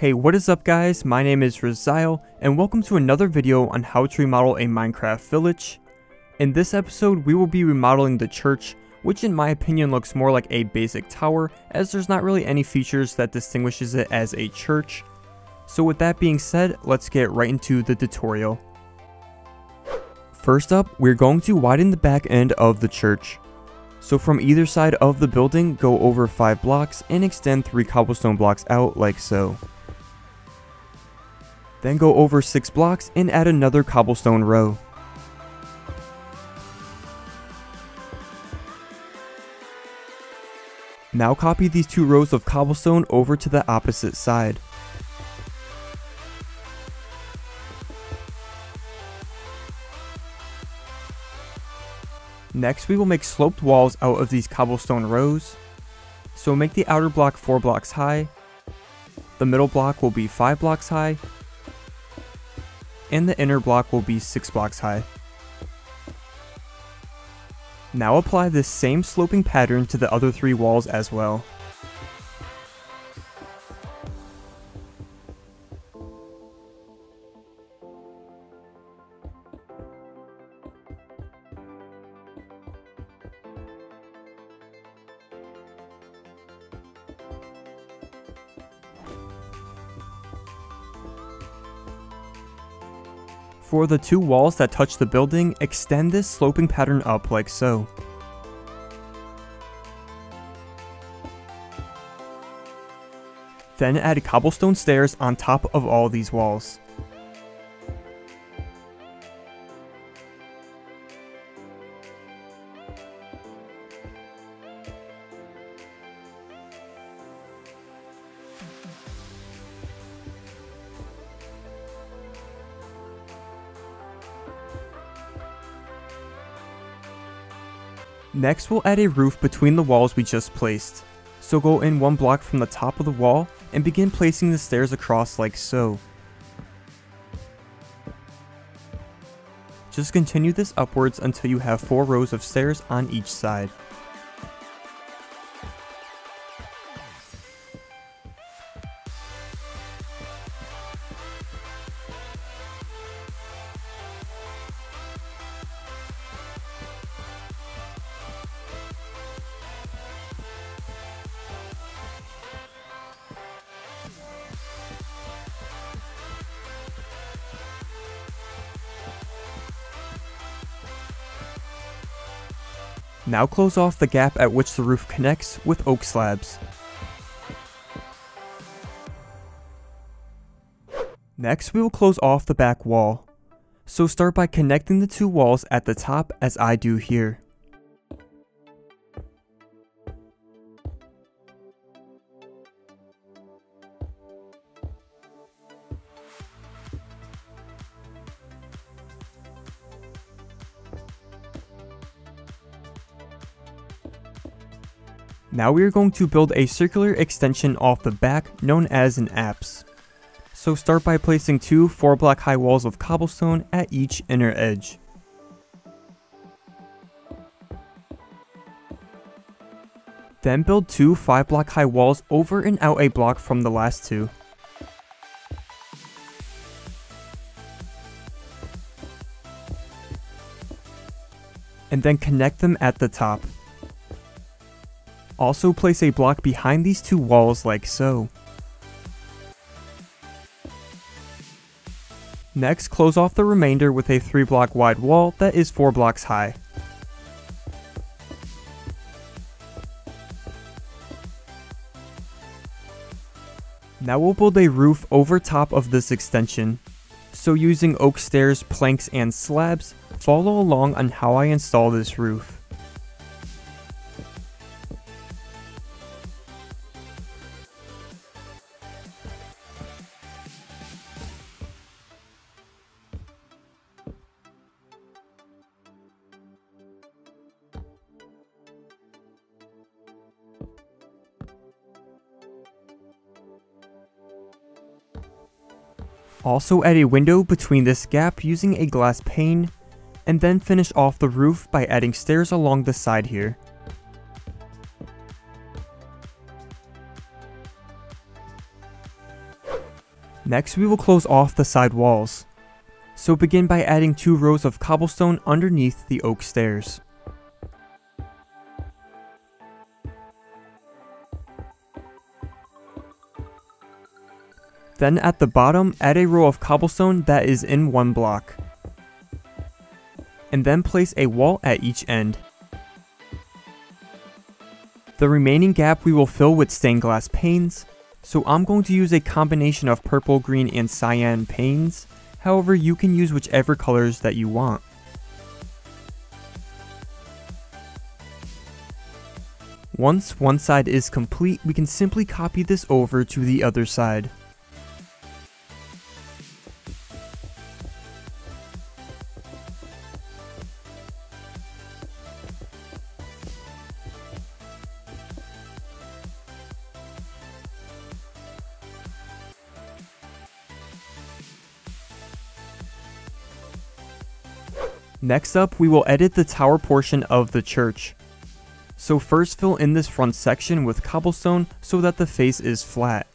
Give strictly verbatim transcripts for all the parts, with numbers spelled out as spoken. Hey, what is up guys, my name is Rizzial, and welcome to another video on how to remodel a Minecraft village. In this episode, we will be remodeling the church, which in my opinion looks more like a basic tower, as there's not really any features that distinguishes it as a church. So with that being said, let's get right into the tutorial. First up, we're going to widen the back end of the church. So from either side of the building, go over five blocks and extend three cobblestone blocks out like so. Then go over six blocks and add another cobblestone row. Now copy these two rows of cobblestone over to the opposite side. Next, we will make sloped walls out of these cobblestone rows. So make the outer block four blocks high, the middle block will be five blocks high, and the inner block will be six blocks high. Now apply this same sloping pattern to the other three walls as well. For the two walls that touch the building, extend this sloping pattern up like so. Then add cobblestone stairs on top of all these walls. Next, we'll add a roof between the walls we just placed. So go in one block from the top of the wall and begin placing the stairs across like so. Just continue this upwards until you have four rows of stairs on each side. Now close off the gap at which the roof connects with oak slabs. Next, we will close off the back wall. So start by connecting the two walls at the top as I do here. Now we are going to build a circular extension off the back known as an apse. So start by placing two four block high walls of cobblestone at each inner edge. Then build two five block high walls over and out a block from the last two. And then connect them at the top. Also place a block behind these two walls like so. Next, close off the remainder with a three block wide wall that is four blocks high. Now we'll build a roof over top of this extension. So using oak stairs, planks, and slabs, follow along on how I install this roof. Also add a window between this gap using a glass pane, and then finish off the roof by adding stairs along the side here. Next, we will close off the side walls. So begin by adding two rows of cobblestone underneath the oak stairs. Then at the bottom, add a row of cobblestone that is in one block. And then place a wall at each end. The remaining gap we will fill with stained glass panes, so I'm going to use a combination of purple, green, and cyan panes. However, you can use whichever colors that you want. Once one side is complete, we can simply copy this over to the other side. Next up, we will edit the tower portion of the church. So first fill in this front section with cobblestone so that the face is flat.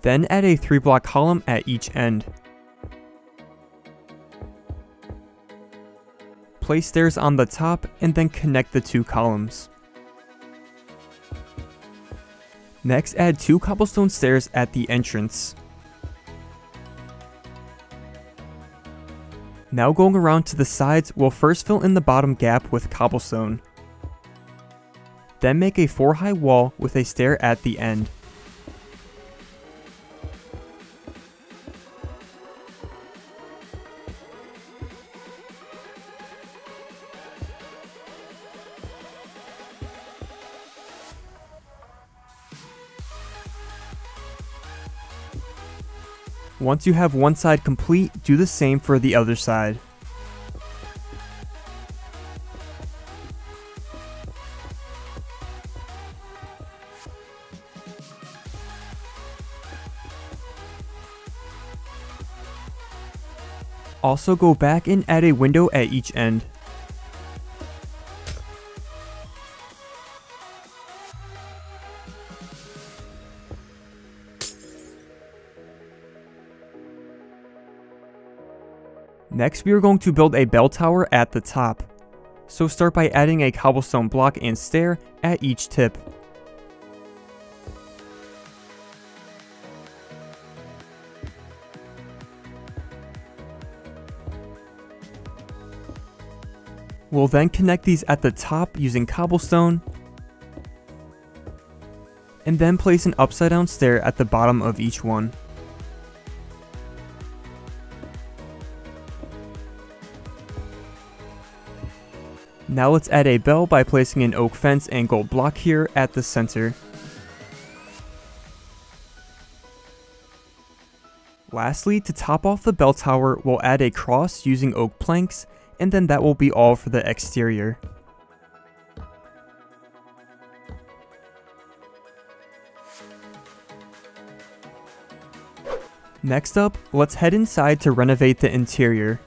Then add a three block column at each end. Place stairs on the top and then connect the two columns. Next, add two cobblestone stairs at the entrance. Now going around to the sides, we'll first fill in the bottom gap with cobblestone. Then make a four high wall with a stair at the end. Once you have one side complete, do the same for the other side. Also go back and add a window at each end. Next, we are going to build a bell tower at the top. So start by adding a cobblestone block and stair at each tip. We'll then connect these at the top using cobblestone, and then place an upside down stair at the bottom of each one. Now let's add a bell by placing an oak fence and gold block here at the center. Lastly, to top off the bell tower, we'll add a cross using oak planks, and then that will be all for the exterior. Next up, let's head inside to renovate the interior.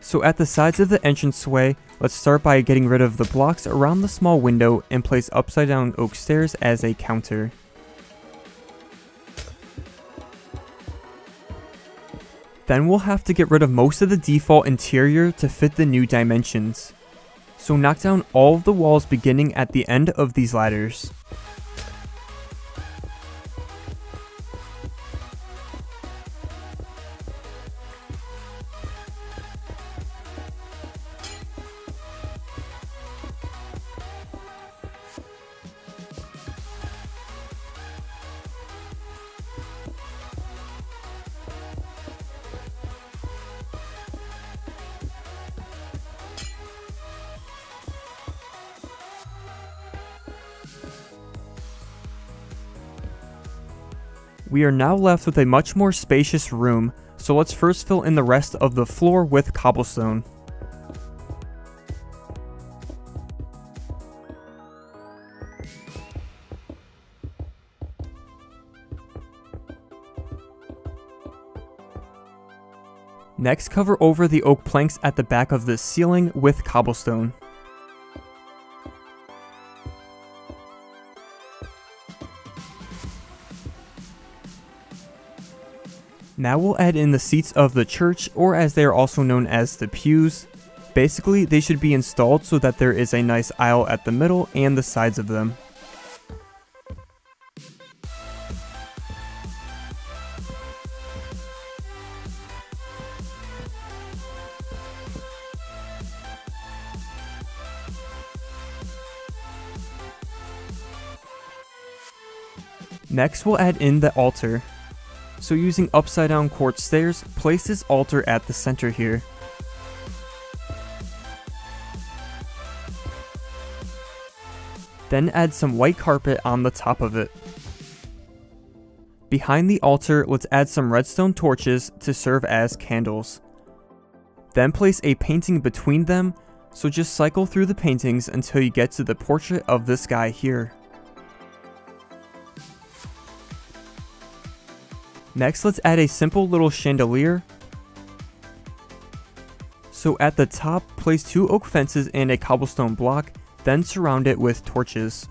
So at the sides of the entranceway, let's start by getting rid of the blocks around the small window and place upside down oak stairs as a counter. Then we'll have to get rid of most of the default interior to fit the new dimensions. So knock down all of the walls beginning at the end of these ladders. We are now left with a much more spacious room, so let's first fill in the rest of the floor with cobblestone. Next, cover over the oak planks at the back of the ceiling with cobblestone. Now we'll add in the seats of the church, or as they are also known as the pews. Basically, they should be installed so that there is a nice aisle at the middle and the sides of them. Next, we'll add in the altar. So using upside down quartz stairs, place this altar at the center here. Then add some white carpet on the top of it. Behind the altar, let's add some redstone torches to serve as candles. Then place a painting between them, so just cycle through the paintings until you get to the portrait of this guy here. Next, let's add a simple little chandelier. So at the top, place two oak fences and a cobblestone block, then surround it with torches.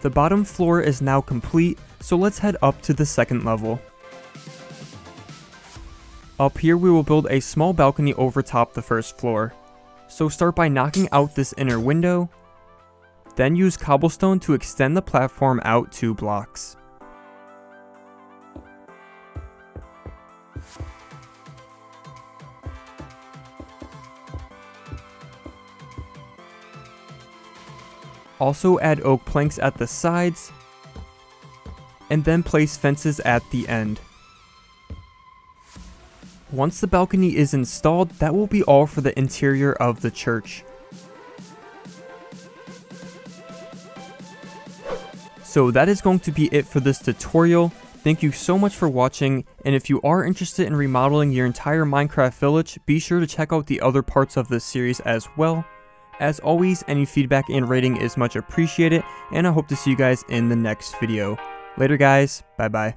The bottom floor is now complete, so let's head up to the second level. Up here we will build a small balcony over top the first floor. So start by knocking out this inner window, then use cobblestone to extend the platform out two blocks. Also add oak planks at the sides, and then place fences at the end. Once the balcony is installed, that will be all for the interior of the church. So that is going to be it for this tutorial. Thank you so much for watching, and if you are interested in remodeling your entire Minecraft village, be sure to check out the other parts of this series as well. As always, any feedback and rating is much appreciated, and I hope to see you guys in the next video. Later guys, bye bye.